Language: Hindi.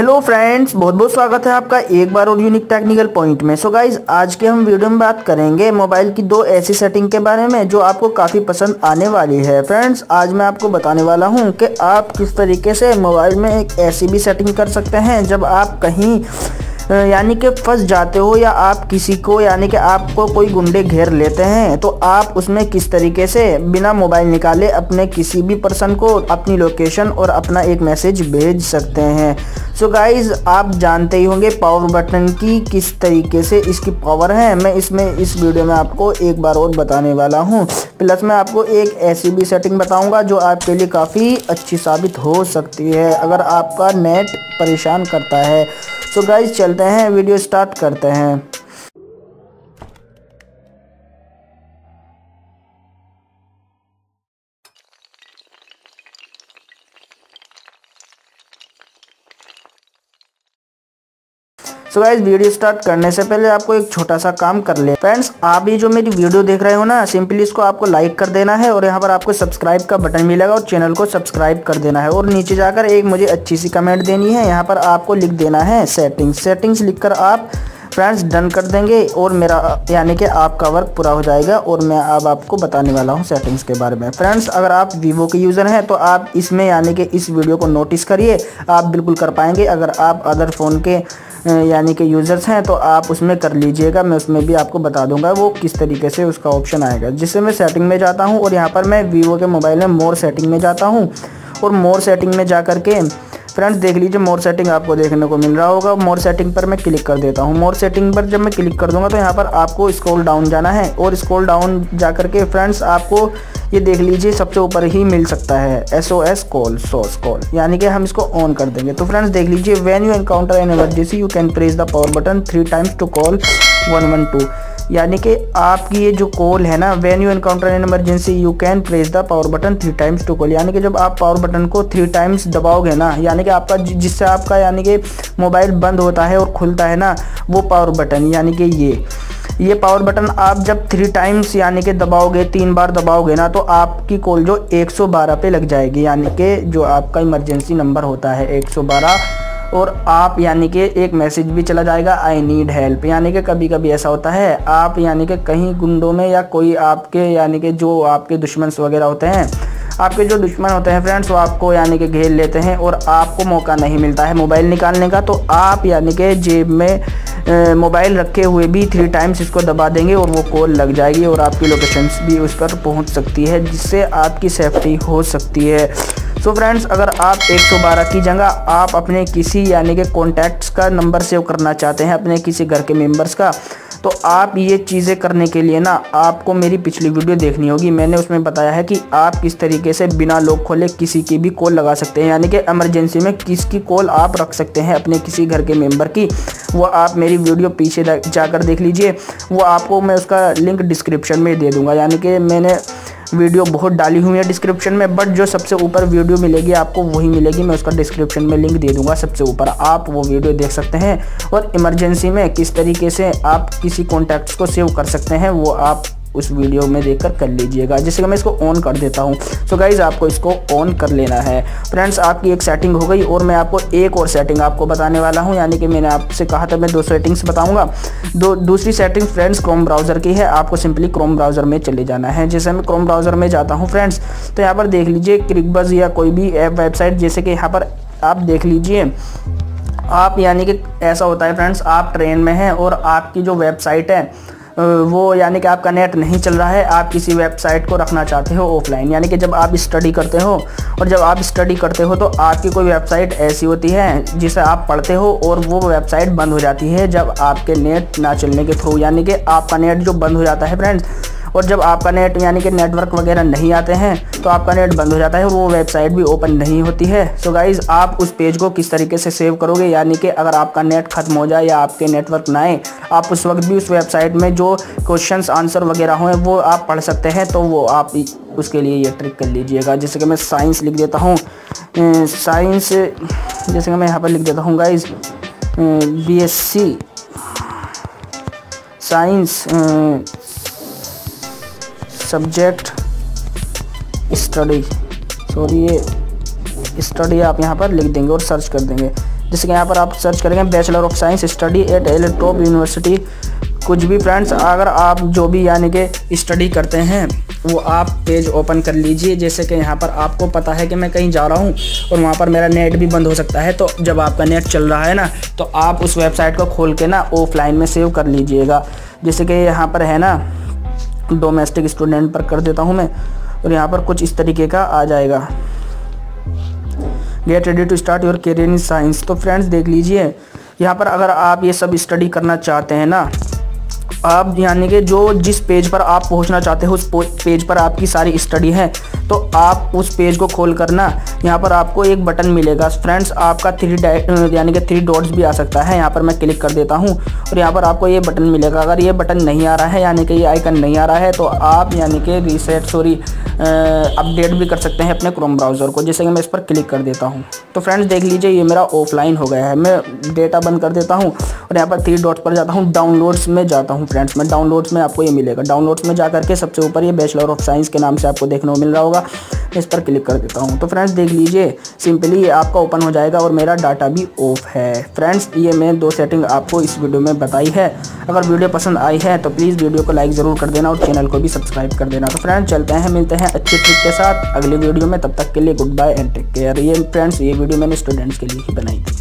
हेलो फ्रेंड्स, बहुत बहुत स्वागत है आपका एक बार और यूनिक टेक्निकल पॉइंट में। सो गाइज, आज के हम वीडियो में बात करेंगे मोबाइल की दो ऐसी सेटिंग के बारे में जो आपको काफ़ी पसंद आने वाली है। फ्रेंड्स, आज मैं आपको बताने वाला हूं कि आप किस तरीके से मोबाइल में एक ऐसी भी सेटिंग कर सकते हैं जब आप कहीं यानी कि फंस जाते हो या आप किसी को यानी कि आपको कोई गुंडे घेर लेते हैं तो आप उसमें किस तरीके से बिना मोबाइल निकाले अपने किसी भी पर्सन को अपनी लोकेशन और अपना एक मैसेज भेज सकते हैं। सो गाइज़, आप जानते ही होंगे पावर बटन की किस तरीके से इसकी पावर है। मैं इसमें इस वीडियो में आपको एक बार और बताने वाला हूँ, प्लस मैं आपको एक ऐसी भी सेटिंग बताऊँगा जो आपके लिए काफ़ी अच्छी साबित हो सकती है अगर आपका नेट परेशान करता है। सो गाइज़, चलते हैं वीडियो स्टार्ट करते हैं। सो गाइज, वीडियो स्टार्ट करने से पहले आपको एक छोटा सा काम कर ले। फ्रेंड्स, आप ये जो मेरी वीडियो देख रहे हो ना, सिंपली इसको आपको लाइक कर देना है और यहाँ पर आपको सब्सक्राइब का बटन मिलेगा और चैनल को सब्सक्राइब कर देना है और नीचे जाकर एक मुझे अच्छी सी कमेंट देनी है। यहाँ पर आपको लिख देना है सेटिंग्स लिखकर आप फ्रेंड्स डन कर देंगे और मेरा यानी कि आपका वर्क पूरा हो जाएगा। और मैं अब आपको बताने वाला हूं सेटिंग्स के बारे में। फ्रेंड्स, अगर आप वीवो के यूज़र हैं तो आप इसमें यानी कि इस वीडियो को नोटिस करिए, आप बिल्कुल कर पाएंगे। अगर आप अदर फ़ोन के यानी कि यूज़र्स हैं तो आप उसमें कर लीजिएगा, मैं उसमें भी आपको बता दूंगा वो किस तरीके से उसका ऑप्शन आएगा। जिससे मैं सेटिंग में जाता हूँ और यहाँ पर मैं वीवो के मोबाइल में मोर सेटिंग में जाता हूँ और मोर सेटिंग में जा के फ्रेंड्स देख लीजिए मोर सेटिंग आपको देखने को मिल रहा होगा। मोर सेटिंग पर मैं क्लिक कर देता हूँ। मोर सेटिंग पर जब मैं क्लिक कर दूंगा तो यहाँ पर आपको स्क्रॉल डाउन जाना है और स्क्रॉल डाउन जा करके फ्रेंड्स आपको ये देख लीजिए सबसे ऊपर ही मिल सकता है SOS कॉल, सोर्स कॉल, यानी कि हम इसको ऑन कर देंगे। तो फ्रेंड्स देख लीजिए, when you encounter an emergency you can press the power button 3 times to call 112, यानी कि आपकी ये जो कॉल है ना, when you encounter an emergency you can press the power button 3 times to call, यानी कि जब आप पावर बटन को 3 टाइम्स दबाओगे ना, यानी कि आपका जिससे आपका यानी कि मोबाइल बंद होता है और खुलता है ना, वो पावर बटन यानी कि ये पावर बटन आप जब 3 टाइम्स यानी कि दबाओगे, 3 बार दबाओगे ना, तो आपकी कॉल जो 112 पे लग जाएगी, यानी कि जो आपका इमरजेंसी नंबर होता है 112, और आप यानी कि एक मैसेज भी चला जाएगा आई नीड हेल्प। यानी कि कभी कभी ऐसा होता है आप यानी कि कहीं गुंडों में या कोई आपके यानी कि जो आपके दुश्मन वगैरह होते हैं, आपके जो दुश्मन होते हैं फ्रेंड्स, वो आपको यानी कि घेर लेते हैं और आपको मौका नहीं मिलता है मोबाइल निकालने का, तो आप यानी कि जेब में मोबाइल रखे हुए भी 3 टाइम्स इसको दबा देंगे और वो कॉल लग जाएगी और आपकी लोकेशंस भी उस पर पहुंच सकती है, जिससे आपकी सेफ्टी हो सकती है। सो फ्रेंड्स, अगर आप 112 की जगह आप अपने किसी यानी कि कॉन्टैक्ट्स का नंबर सेव करना चाहते हैं, अपने किसी घर के मेम्बर्स का, तो आप ये चीज़ें करने के लिए ना आपको मेरी पिछली वीडियो देखनी होगी। मैंने उसमें बताया है कि आप किस तरीके से बिना लॉक खोले किसी की भी कॉल लगा सकते हैं, यानी कि इमरजेंसी में किसकी कॉल आप रख सकते हैं अपने किसी घर के मेंबर की। वो आप मेरी वीडियो पीछे जाकर देख लीजिए, वो आपको मैं उसका लिंक डिस्क्रिप्शन में दे दूँगा। यानी कि मैंने वीडियो बहुत डाली हुई है डिस्क्रिप्शन में, बट जो सबसे ऊपर वीडियो मिलेगी आपको वही मिलेगी, मैं उसका डिस्क्रिप्शन में लिंक दे दूंगा सबसे ऊपर, आप वो वीडियो देख सकते हैं। और इमरजेंसी में किस तरीके से आप किसी कॉन्टैक्ट्स को सेव कर सकते हैं वो आप उस वीडियो में देखकर कर लीजिएगा। जैसे कि मैं इसको ऑन कर देता हूं। सो गाइज़, आपको इसको ऑन कर लेना है। फ्रेंड्स, आपकी एक सेटिंग हो गई और मैं आपको एक और सेटिंग आपको बताने वाला हूं। यानी कि मैंने आपसे कहा था मैं 2 सेटिंग्स बताऊंगा। दूसरी सेटिंग फ्रेंड्स क्रोम ब्राउज़र की है। आपको सिंपली क्रोम ब्राउज़र में चले जाना है। जैसे मैं क्रोम ब्राउज़र में जाता हूँ फ्रेंड्स, तो यहाँ पर देख लीजिए क्रिकबज़ या कोई भी ऐप वेबसाइट, जैसे कि यहाँ पर आप देख लीजिए, आप यानी कि ऐसा होता है फ्रेंड्स, आप ट्रेन में हैं और आपकी जो वेबसाइट है वो यानी कि आपका नेट नहीं चल रहा है, आप किसी वेबसाइट को रखना चाहते हो ऑफलाइन, यानी कि जब आप स्टडी करते हो, और जब आप स्टडी करते हो तो आपकी कोई वेबसाइट ऐसी होती है जिसे आप पढ़ते हो और वो वेबसाइट बंद हो जाती है जब आपके नेट ना चलने के थ्रू, यानी कि आपका नेट जो बंद हो जाता है फ्रेंड्स, और जब आपका नेट यानी कि नेटवर्क वगैरह नहीं आते हैं तो आपका नेट बंद हो जाता है, वो वेबसाइट भी ओपन नहीं होती है। सो गाइज़, आप उस पेज को किस तरीके से सेव करोगे, यानी कि अगर आपका नेट ख़त्म हो जाए या आपके नेटवर्क ना आए, आप उस वक्त भी उस वेबसाइट में जो क्वेश्चंस आंसर वगैरह हों वो आप पढ़ सकते हैं। तो वो आप उसके लिए ये ट्रिक कर लीजिएगा। जैसे कि मैं साइंस लिख देता हूँ, साइंस, जैसे कि मैं यहाँ पर लिख देता हूँ guys BSc science, subject study, sorry ये स्टडी आप यहाँ पर लिख देंगे और सर्च कर देंगे। जैसे कि यहाँ पर आप सर्च करेंगे bachelor of science study at top university. कुछ भी फ्रेंड्स, अगर आप जो भी यानी कि स्टडी करते हैं वो आप पेज ओपन कर लीजिए। जैसे कि यहाँ पर आपको पता है कि मैं कहीं जा रहा हूँ और वहाँ पर मेरा नेट भी बंद हो सकता है, तो जब आपका नेट चल रहा है ना तो आप उस वेबसाइट को खोल के ना ऑफलाइन में सेव कर लीजिएगा। जैसे कि यहाँ पर है ना डोमेस्टिक स्टूडेंट पर कर देता हूँ मैं, और यहाँ पर कुछ इस तरीके का आ जाएगा, get ready to start your career in science. तो फ्रेंड्स देख लीजिए यहाँ पर, अगर आप ये सब स्टडी करना चाहते हैं ना, आप यानी कि जो जिस पेज पर आप पहुंचना चाहते हो उस पेज पर आपकी सारी स्टडी है, तो आप उस पेज को खोल करना यहाँ पर आपको एक बटन मिलेगा फ्रेंड्स, आपका थ्री डॉट्स भी आ सकता है। यहाँ पर मैं क्लिक कर देता हूँ और यहाँ पर आपको ये बटन मिलेगा। अगर ये बटन नहीं आ रहा है यानी कि ये आइकन नहीं आ रहा है, तो आप यानी कि अपडेट भी कर सकते हैं अपने क्रोम ब्राउज़र को। जैसे कि मैं इस पर क्लिक कर देता हूँ तो फ्रेंड्स देख लीजिए ये मेरा ऑफलाइन हो गया है। मैं डेटा बंद कर देता हूँ और यहाँ पर थ्री डॉट्स पर जाता हूँ, डाउनलोड्स में जाता हूँ। फ्रेंड्स मैं डाउनलोड्स में आपको ये मिलेगा, डाउनलोड्स में जा करके सबसे ऊपर ये बैचलर ऑफ साइंस के नाम से आपको देखने को मिल रहा होगा, इस पर क्लिक कर देता हूं। तो फ्रेंड्स देख लीजिए सिंपली ये आपका ओपन हो जाएगा और मेरा डाटा भी ऑफ है। फ्रेंड्स ये मैं 2 सेटिंग आपको इस वीडियो में बताई है। अगर वीडियो पसंद आई है तो प्लीज़ वीडियो को लाइक ज़रूर कर देना और चैनल को भी सब्सक्राइब कर देना। तो फ्रेंड्स चलते हैं, मिलते हैं अच्छे ट्रिक के साथ अगली वीडियो में। तब तक के लिए good bye and take care. ये फ्रेंड्स ये वीडियो मैंने स्टूडेंट्स के लिए ही बनाई थी।